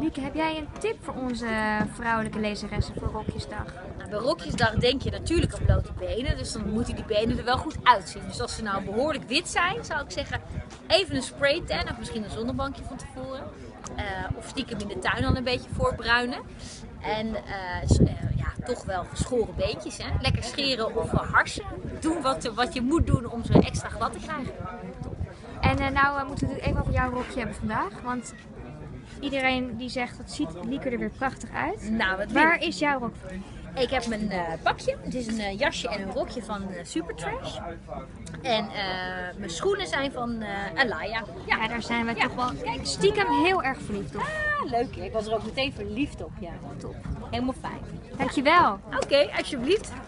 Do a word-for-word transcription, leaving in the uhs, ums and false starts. Lieke, heb jij een tip voor onze vrouwelijke lezeressen voor Rokjesdag? Nou, bij Rokjesdag denk je natuurlijk aan blote benen, dus dan moeten die benen er wel goed uitzien. Dus als ze nou behoorlijk wit zijn, zou ik zeggen even een spray tan of misschien een zonnebankje van tevoren. Uh, of stiekem in de tuin al een beetje voorbruinen. En uh, uh, ja, toch wel geschoren beentjes, hè? Lekker scheren of harsen. Doen wat, wat je moet doen om ze extra glad te krijgen. En uh, nou uh, moeten we het even over jouw rokje hebben vandaag, want iedereen die zegt dat ziet Lieke er weer prachtig uit. Nou, wat waar is jouw rok voor? Ik heb mijn uh, pakje, het is een uh, jasje en een rokje van uh, Supertrash. En uh, mijn schoenen zijn van uh, Alaïa. Ja. ja, daar zijn we ja. toch wel Kijk, stiekem heel erg verliefd op. Ah, leuk. Ik was er ook meteen verliefd op. Ja, top. Helemaal fijn. Dankjewel. Oké, okay, alsjeblieft.